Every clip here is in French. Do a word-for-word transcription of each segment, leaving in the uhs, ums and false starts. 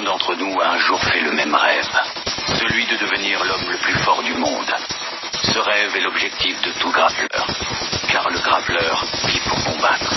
Chacun d'entre nous a un jour fait le même rêve, celui de devenir l'homme le plus fort du monde. Ce rêve est l'objectif de tout grappleur, car le grappleur vit pour combattre.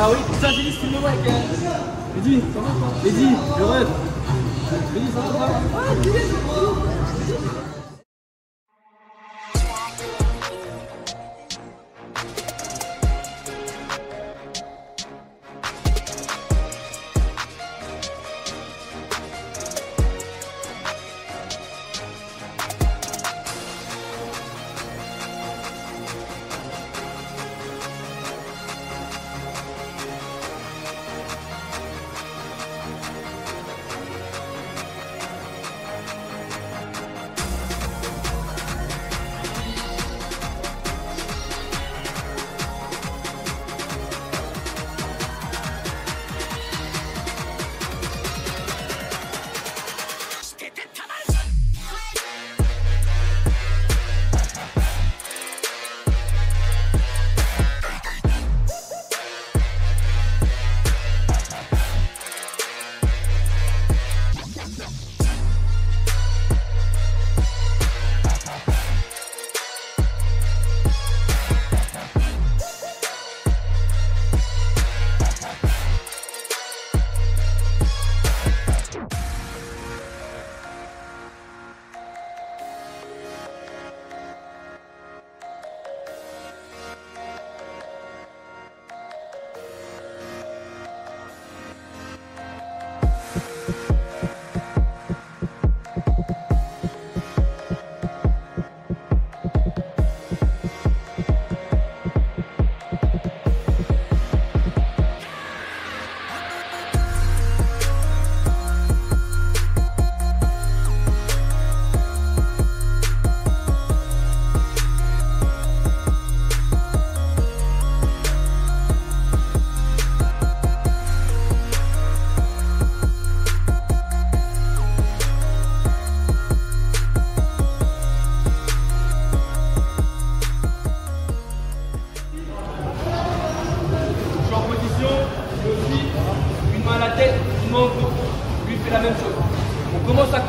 Ah oui, putain, j'ai dit ce qu'il me voit avec elle. Eddy, Eddy, le rêve. Eddy, ça va pas ? Ouais, tu l'es, c'est bon.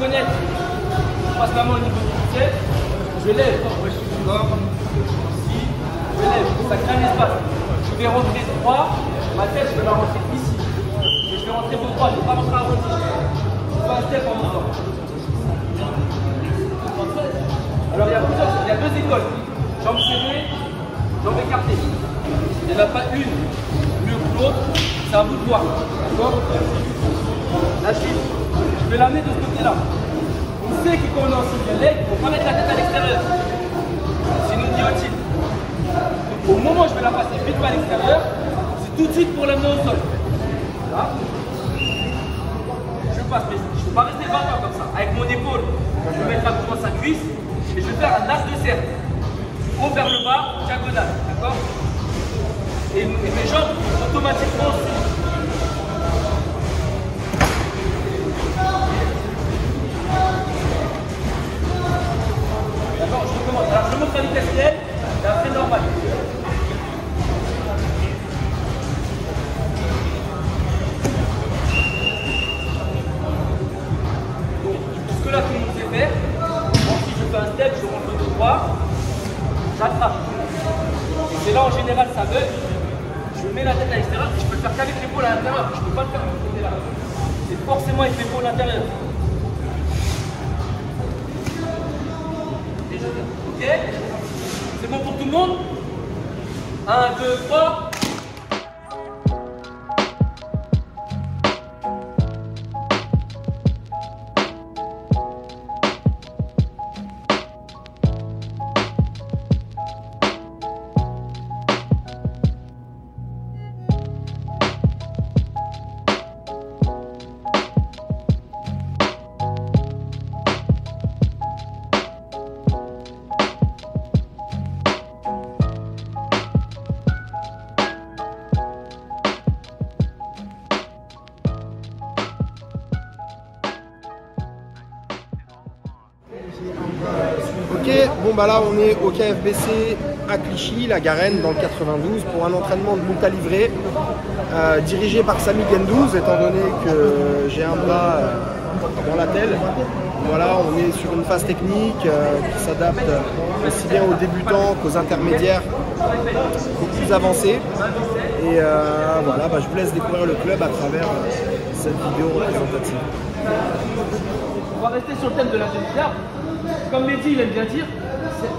honnête. Je passe la main au niveau du pied, je lève. Je suis ici, je lève. Ça crée un espace. Je vais rentrer droit, ma tête, je vais la rentrer ici. Et je vais rentrer au droit, je ne vais pas rentrer à droite. Je ne vais pas rester en mon temps. Alors il y a plusieurs, il y a deux écoles. Jambes serrées, jambes écartées. Il n'y en a pas une mieux que l'autre, c'est à vous de voir. D'accord? La suite, je vais l'amener de ce côté-là. On sait que quand on est en single leg, il ne faut pas mettre la tête à l'extérieur. C'est une idiotine. Au moment où je vais la passer vite à l'extérieur, c'est tout de suite pour l'amener au sol. Là. Je passe, mais je ne peux pas rester vingt ans comme ça. Avec mon épaule, je vais mettre la couche dans sa cuisse et je vais faire un as de serre. Haut vers le bas, diagonale. D'accord? Et, et mes jambes automatiquement aussi. D'accord, je recommence. Alors je monte la vitesse réelle et après normal. Donc jusque là tout le monde sait faire. Ensuite je fais un step, je rentre le droit, j'attrape. Et là en général ça bug. Je mets la tête à l'extérieur et je peux le faire qu'avec l'épaule à l'intérieur. Je ne peux pas le faire de côté là. C'est forcément avec l'épaule à l'intérieur. Ok, c'est bon pour tout le monde? un, deux, trois. Ok, bon bah là on est au K F B C à Clichy, la Garenne, dans le quatre-vingt-douze, pour un entraînement de lutte à livrer euh, dirigé par Samy Guendouze, étant donné que j'ai un bras euh, dans la pelle. Voilà, on est sur une phase technique euh, qui s'adapte aussi bien aux débutants qu'aux intermédiaires, aux plus avancés. Et euh, voilà, bah, je vous laisse découvrir le club à travers euh, cette vidéo représentative. On va rester sur le thème de la demi-garde. Comme Mehdi il aime bien dire, il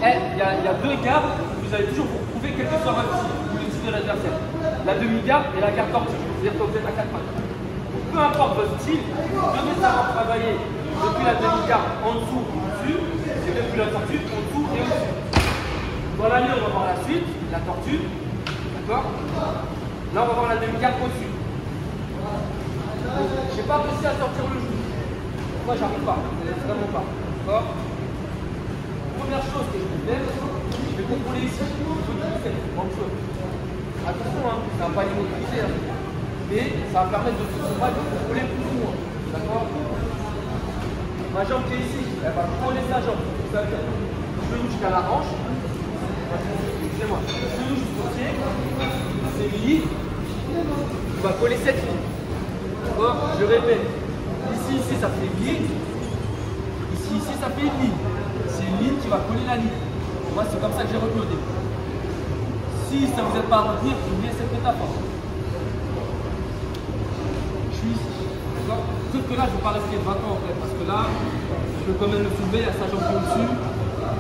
hey, y, y a deux gardes que vous avez toujours pour prouver quel que soit le type de l'adversaire. La demi-garde et la garde tortue, c'est-à-dire que vous êtes à quatre pattes. Peu importe votre style, vous devez savoir travailler depuis la demi-garde en dessous ou au-dessus, et depuis la tortue en dessous et au-dessus. Dans la nuit, on va voir la suite, la tortue, d'accord? Là, on va voir la demi-garde au-dessus. J'ai pas réussi à sortir le genou. Moi, j'arrive pas, vraiment pas. D'accord? Première chose que je vais faire, je vais contrôler ici. Attention, hein, ça va pas immobiliser, hein, mais ça va permettre de se soumettre, de contrôler plus ou moins. D'accord? Ma jambe qui est ici, elle va coller sa jambe. Je loue jusqu'à la hanche. Excusez-moi. Je loue jusqu'au pied. C'est lié. On va coller cette ligne. D'accord? Je répète. Ici, ici, ça fait lié. Ici, ici, ça fait lié. C'est une ligne qui va coller la ligne. Moi, c'est comme ça que j'ai retenu au début. Si ça ne vous aide pas à retenir, oubliez cette métaphore. Je suis ici. D'accord? Sauf que là, je ne vais pas rester vingt ans en fait. Parce que là, je peux quand même le soulever, il y a sa jambe qui est au-dessus.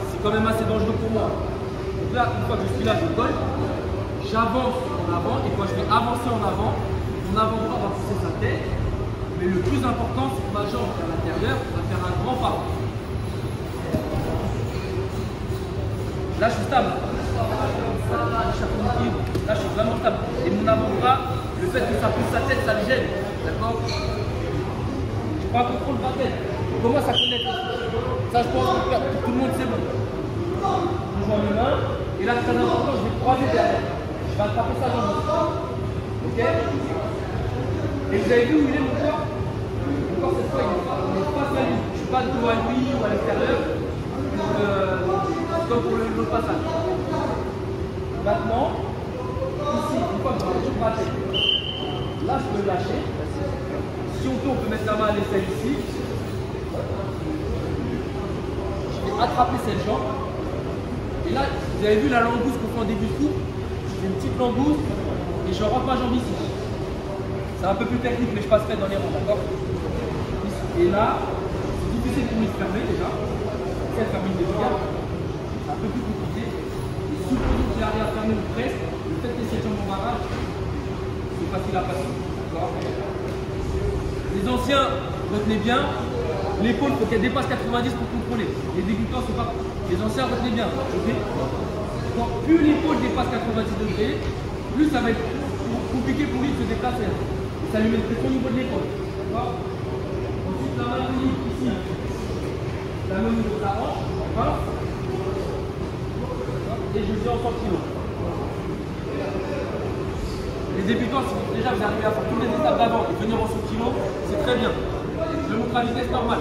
C'est quand même assez dangereux pour moi. Donc là, une fois que je suis là, je colle. J'avance en avant. Et quand je vais avancer en avant, mon avant-bras va pousser sa tête. Mais le plus important, c'est que ma jambe à l'intérieur va faire un grand pas. Là je suis stable, là je suis vraiment stable. Et mon avant-bras, le fait que ça pousse sa tête, ça me gêne. D'accord? Je prends un contrôle de ma tête. On commence à connaître. Ça je pense que tout le monde c'est bon. Je joue en une main. Et là très important, je vais croiser derrière. Je vais attraper ça dans mon corps. Ok? Et vous avez vu où il est mon corps? Mon corps cette fois, il n'est pas sur la ligne. Je ne suis pas de dos à lui ou à l'extérieur. Comme pour l'autre passage. Maintenant, ici, une fois que je tourne ma tête, là je peux lâcher. Si on tourne, on peut mettre la main à l'aisselle ici. attraper cette jambe. Et là, vous avez vu la langouste qu'on fait en début de coup. C'est une petite langouste et je rentre ma jambe ici. C'est un peu plus technique, mais je passerai dans les rangs, d'accord? Et là, c'est difficile de nous fermer déjà. C'est de fermer une demi-garde. C'est un peu plus compliqué. Et si vous pouvez arriver à fermer une presse, le fait que cette jambe en barrage, c'est facile à passer. D'accord? Les anciens, retenez bien, l'épaule, il faut qu'elle dépasse quatre-vingt-dix pour contrôler. Les débutants, c'est pas. Les anciens, retenez bien. Okay. Donc, plus l'épaule dépasse quatre-vingt-dix degrés, plus ça va être compliqué pour lui de se déplacer. Et ça lui met le plus au niveau de l'épaule. D'accord? Ensuite, la main ici, la main au niveau de la hanche. D'accord? Et je le fais en sortiment. Les débutants, si vous, déjà vous arrivez à faire toutes les étapes d'avant et venir en sous-kilo, c'est très bien. Je vous montre la vitesse normale.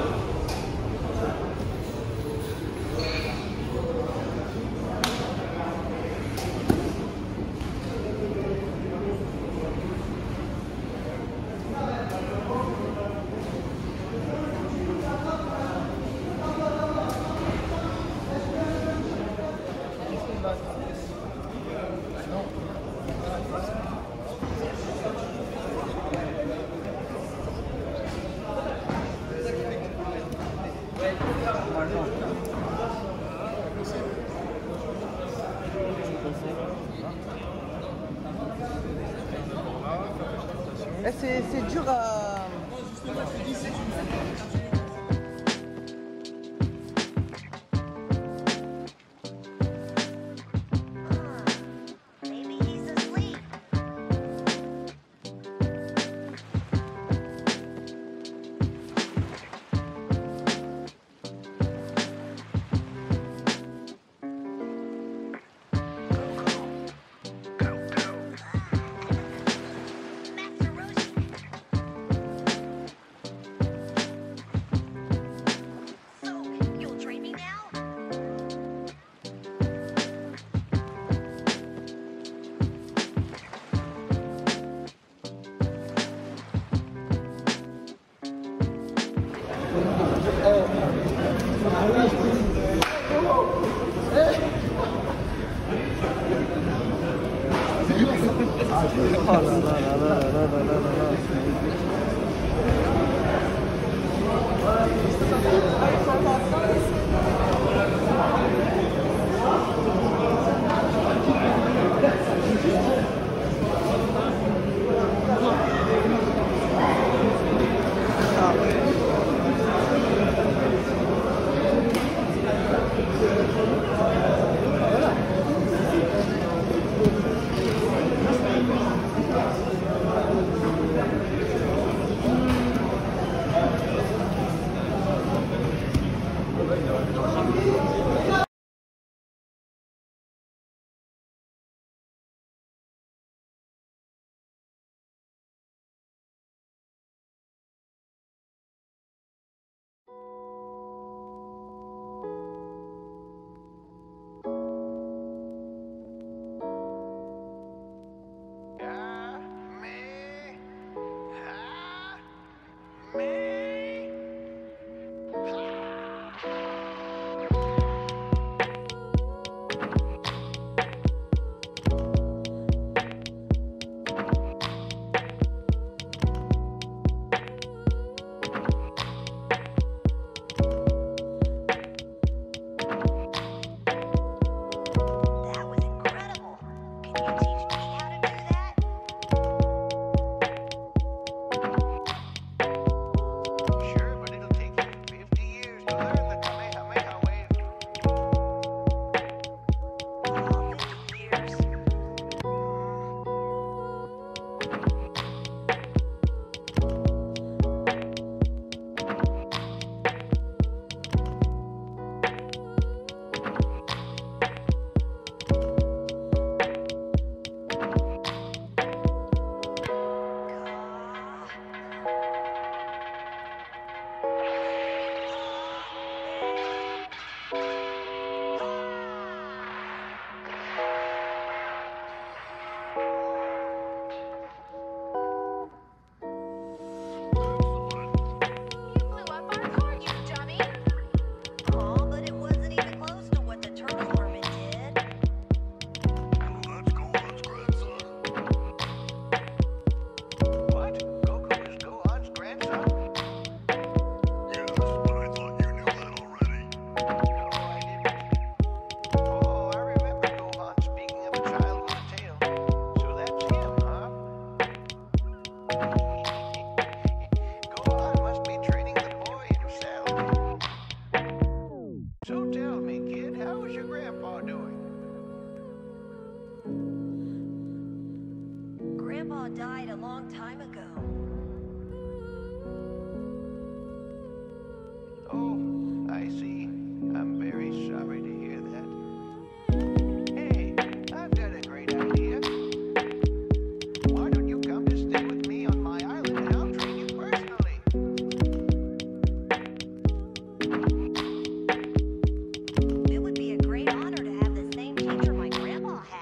C'est dur à... Non, justement, je te dis, c'est une... Thank you. Grandma died a long time ago. Oh, I see. I'm very sorry to hear that. Hey, I've got a great idea. Why don't you come to stay with me on my island and I'll train you personally? It would be a great honor to have the same teacher my grandma had.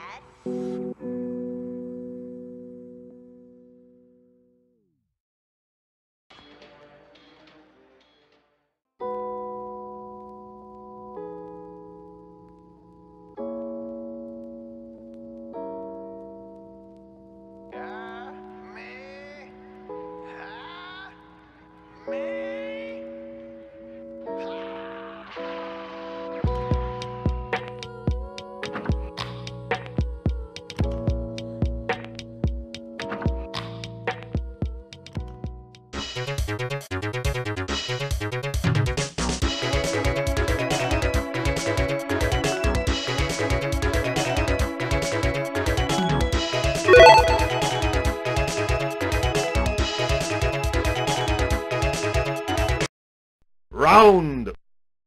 Round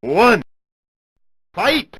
one, fight!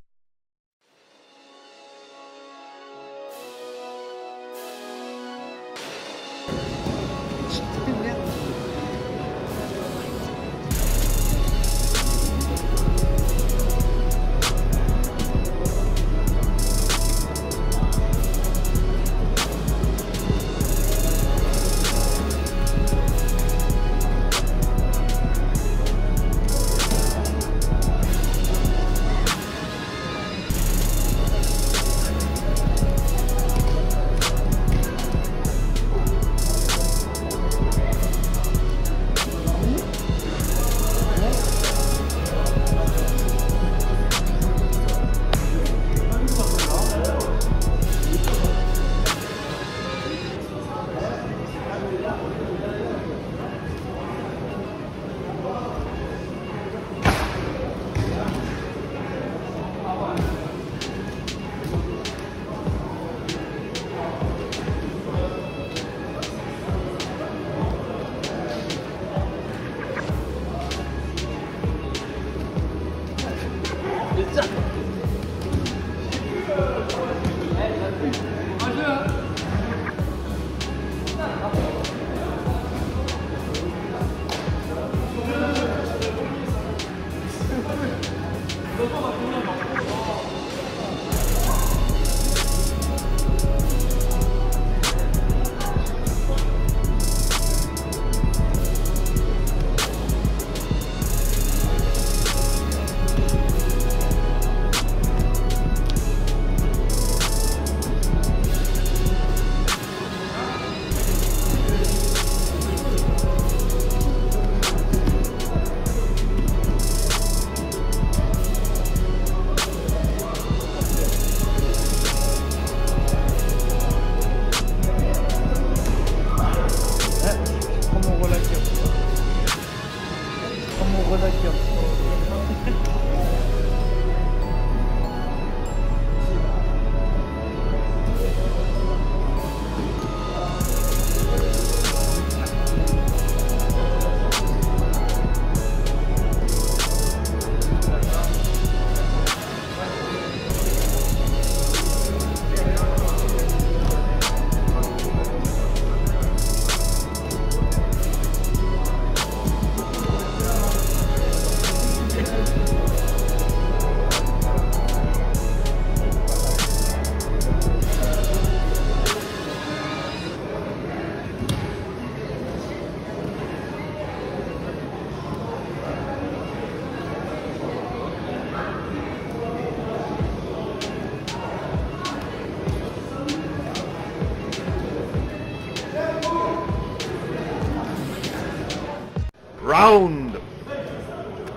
Round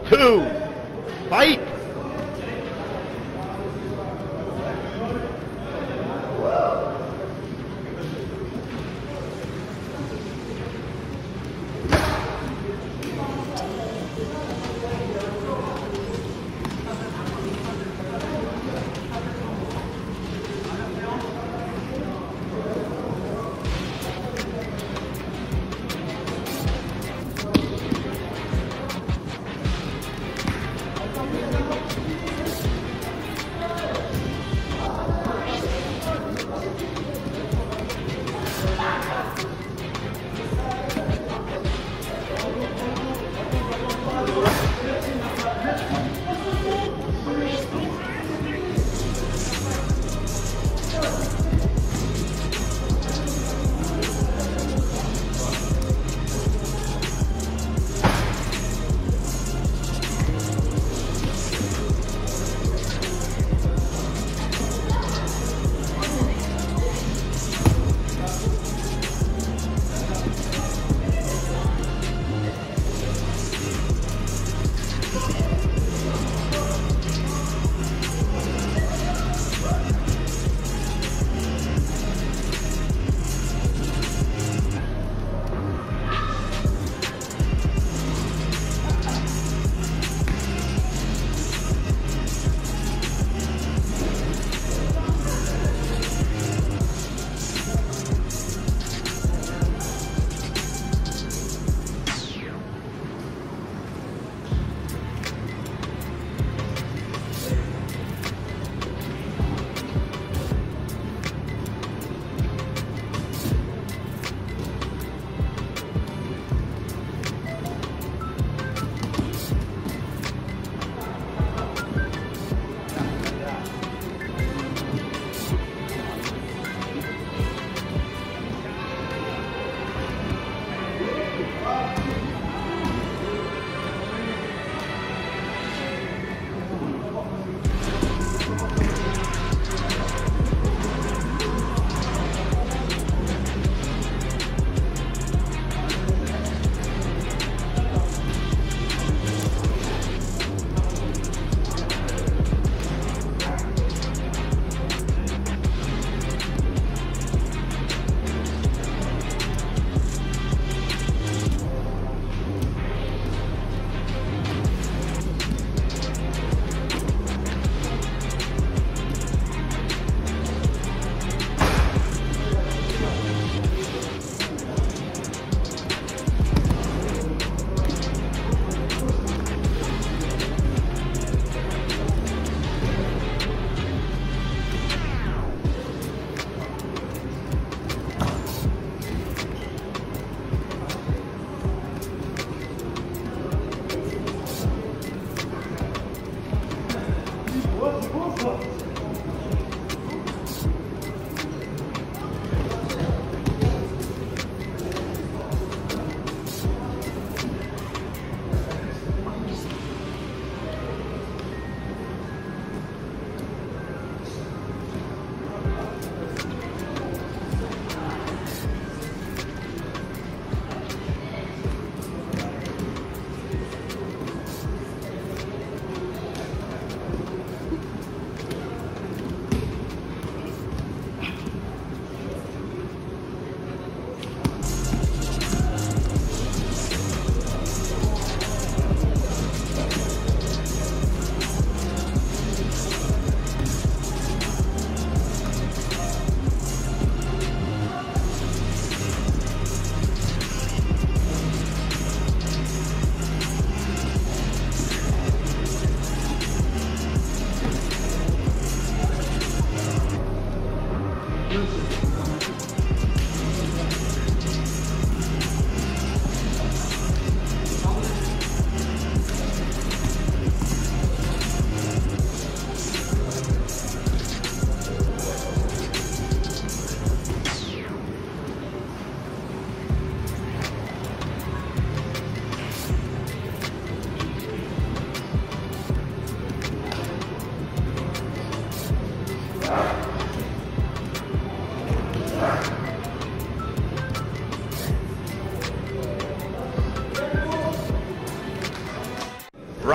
two, fight!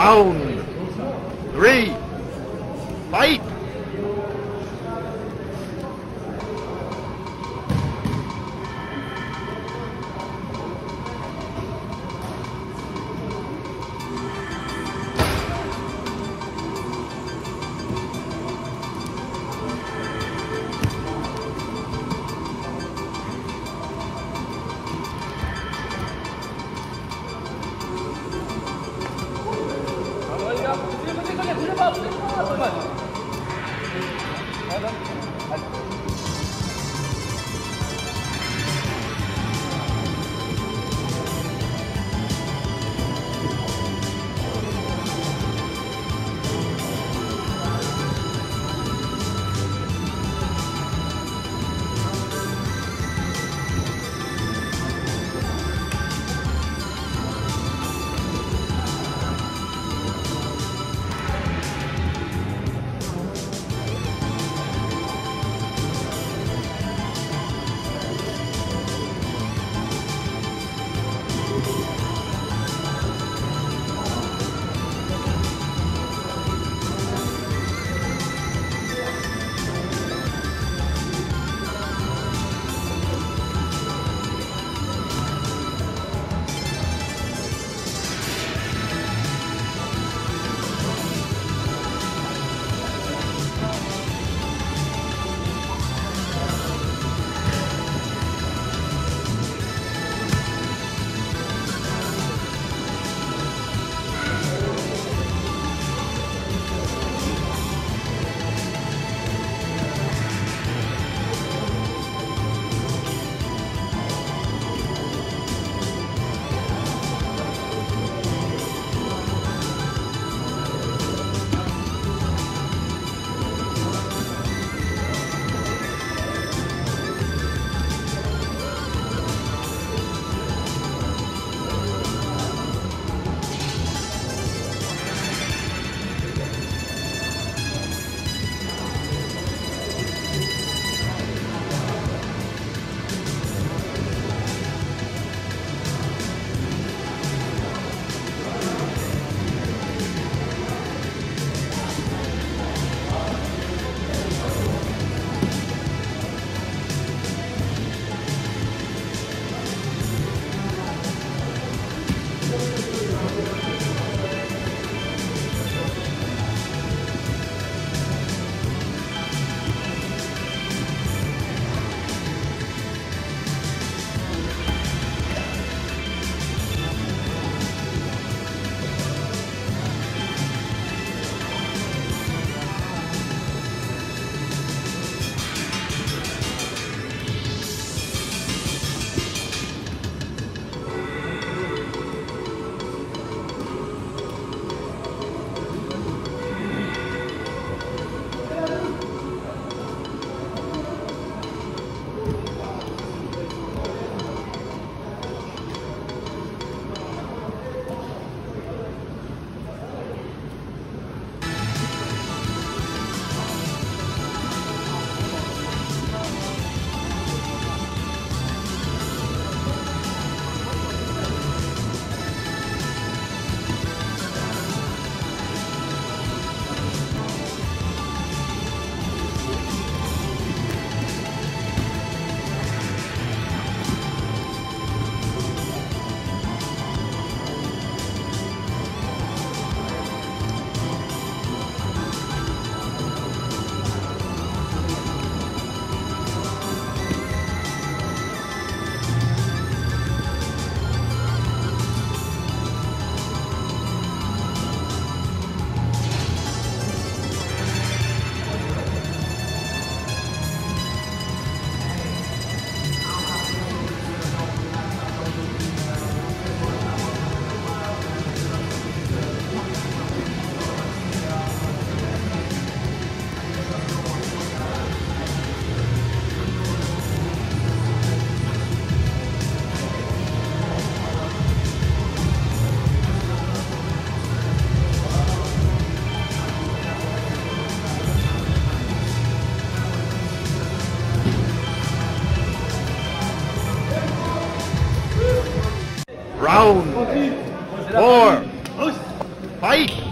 Down, three, fight! Round four, fight!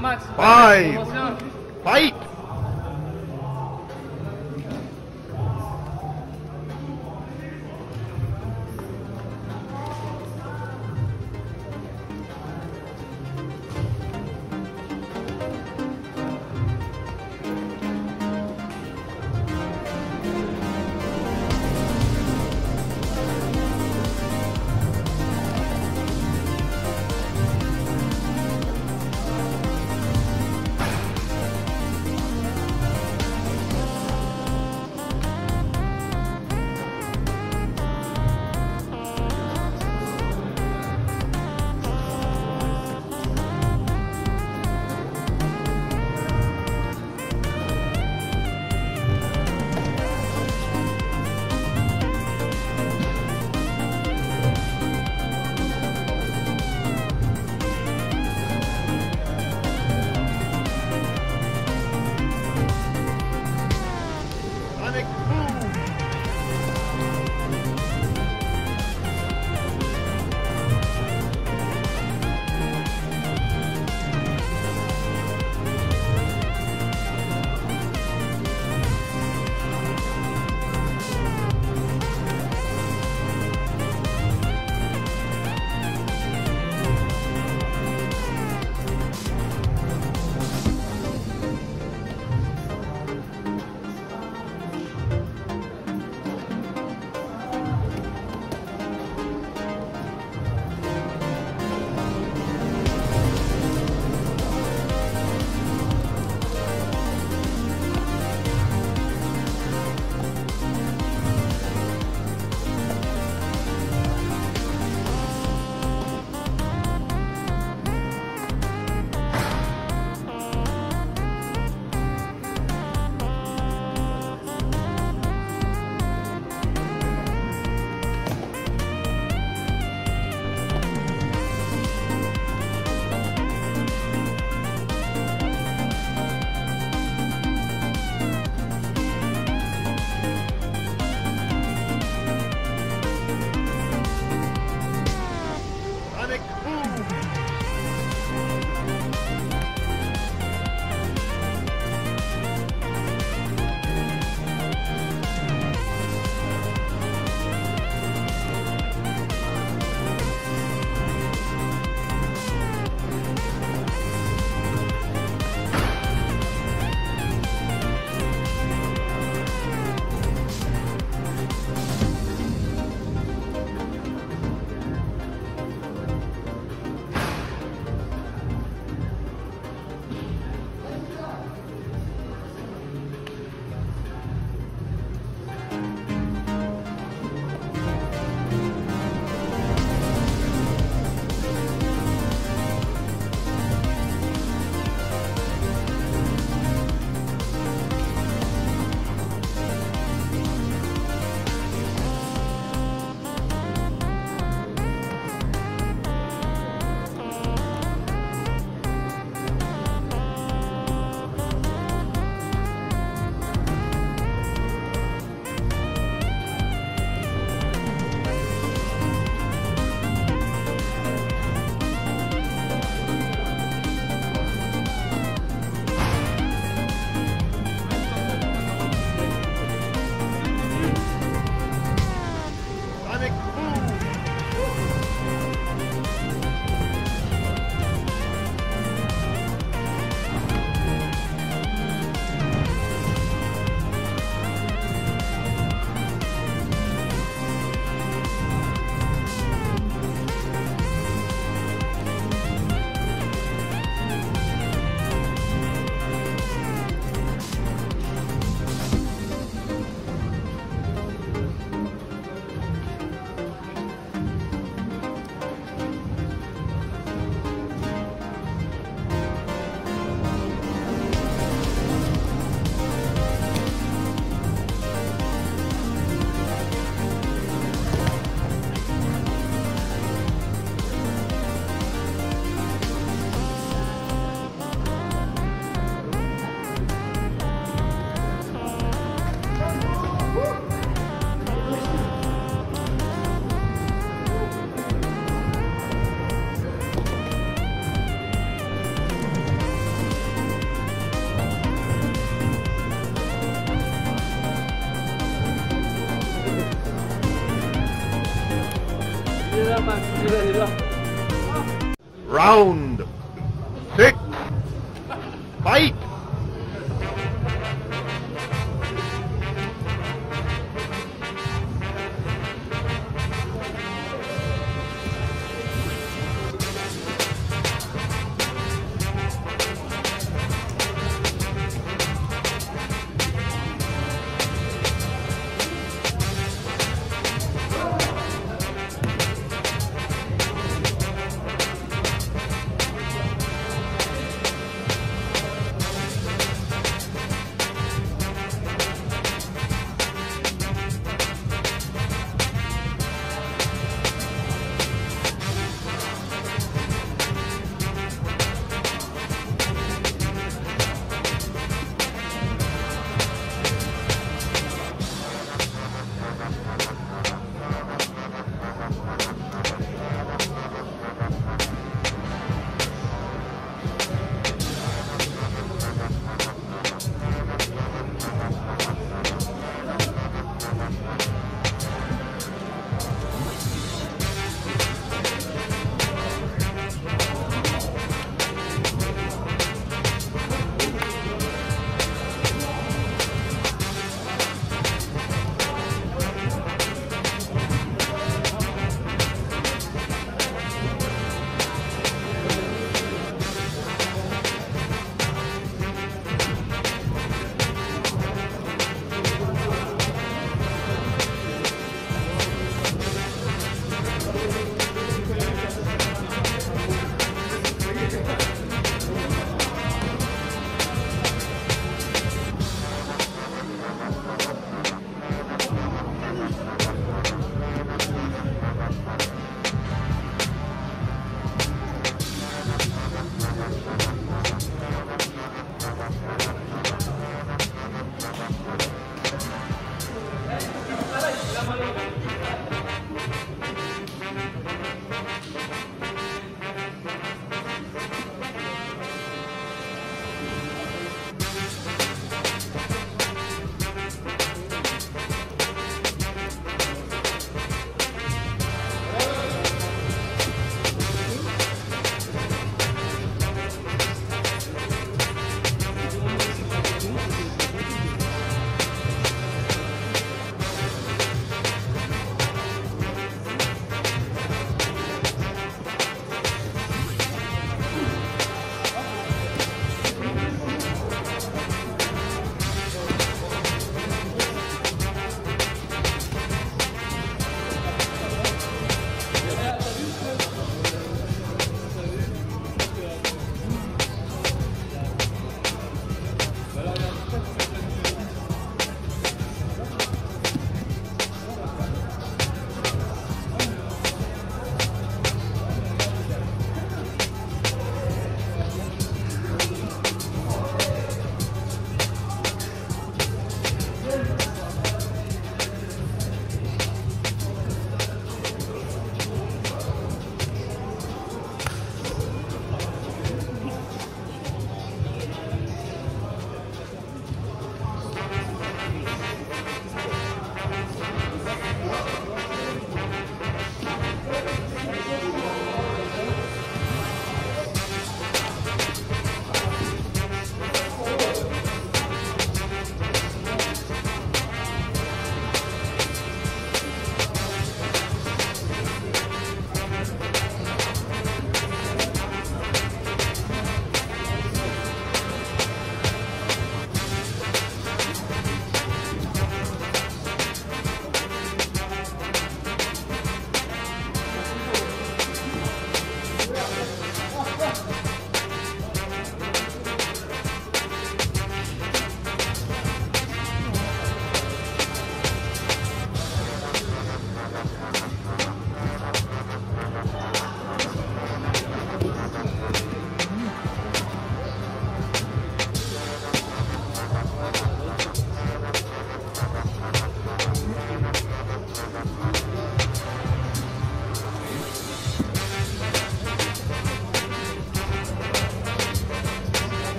Max, five, fight! Round, pick, fight.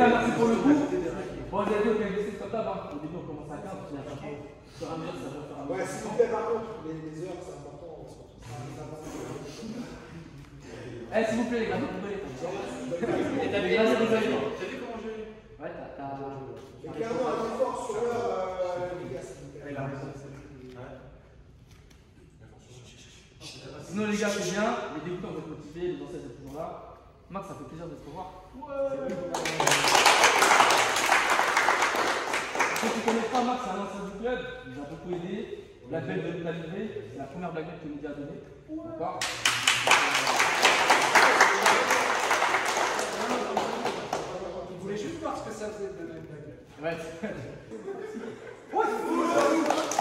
gars, merci pour le coup. Bon, les deux, K F B C, c'est comme ça, hein. Au début, on commence à quinze, puis à vingt, sur un mur, ça va faire un mur. Ouais, s'il vous plaît, par contre, les heures, c'est important. Eh, s'il vous plaît, les gars, vous pouvez les faire. Et t'as vu comment j'ai eu? Ouais, t'as... Et clairement, un effort sur l'heure, les gars, s'il vous plaît. Ouais, la raison, c'est... Sinon les gars, c'est bien, les débutants vous êtes motivés, les anciens sont toujours là. Max, ça fait plaisir de te revoir. Ouais. Si tu ne connais pas Max, c'est un ancien du club, il nous a beaucoup aidé. La blague de l'année, c'est la première blague que nous a donnée. Ouais. D'accord. Il voulait juste voir ce que ça faisait de la blague. Ouais. Ouais.